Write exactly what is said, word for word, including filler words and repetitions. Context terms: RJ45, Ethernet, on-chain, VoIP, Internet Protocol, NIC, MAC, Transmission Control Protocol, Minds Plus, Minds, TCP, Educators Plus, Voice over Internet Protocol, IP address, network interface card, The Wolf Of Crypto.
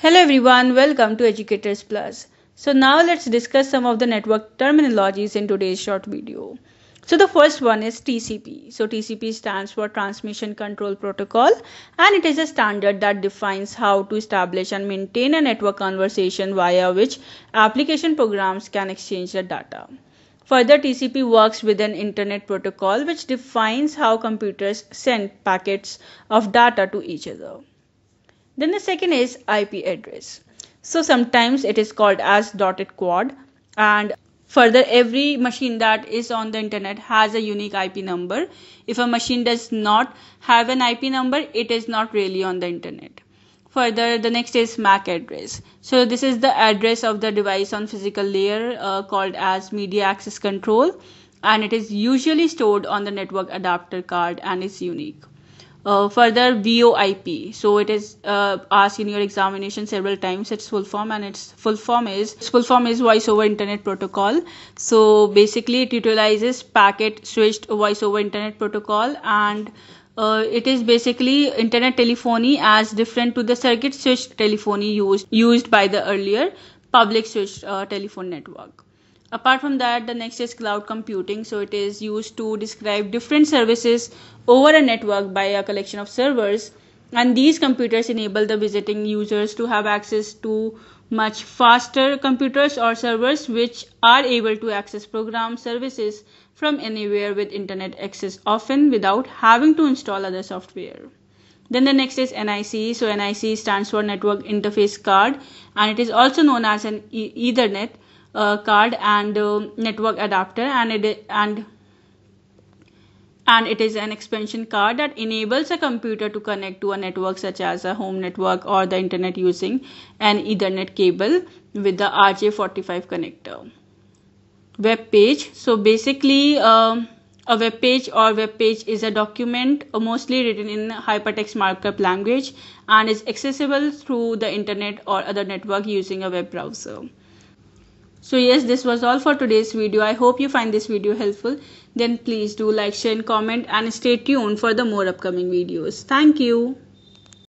Hello everyone, welcome to Educators Plus. So now let's discuss some of the network terminologies in today's short video. So the first one is T C P. So T C P stands for Transmission Control Protocol, and it is a standard that defines how to establish and maintain a network conversation via which application programs can exchange the data. Further, T C P works with an Internet Protocol, which defines how computers send packets of data to each other. Then the second is I P address. So sometimes it is called as dotted quad, and further every machine that is on the internet has a unique I P number. If a machine does not have an I P number, it is not really on the internet. Further, the next is M A C address. So this is the address of the device on physical layer uh, called as media access control, and it is usually stored on the network adapter card and is unique. Uh, further, V O I P. So it is uh, asked in your examination several times. Its full form and its full form is its full form is Voice over Internet Protocol. So basically, it utilizes packet switched Voice over Internet Protocol, and uh, it is basically internet telephony as different to the circuit switched telephony used used by the earlier public switched uh, telephone network. Apart from that, the next is cloud computing. So it is used to describe different services over a network by a collection of servers, and these computers enable the visiting users to have access to much faster computers or servers which are able to access program services from anywhere with internet access, often without having to install other software. Then the next is N I C. So N I C stands for Network Interface Card, and it is also known as an e- Ethernet Uh, card and uh, network adapter, and it and and it is an expansion card that enables a computer to connect to a network such as a home network or the internet using an Ethernet cable with the R J forty-five connector. Web page. So basically, um, a web page or web page is a document mostly written in hypertext markup language and is accessible through the internet or other network using a web browser. So yes, this was all for today's video. I hope you find this video helpful. Then please do like, share and comment, and stay tuned for the more upcoming videos. Thank you.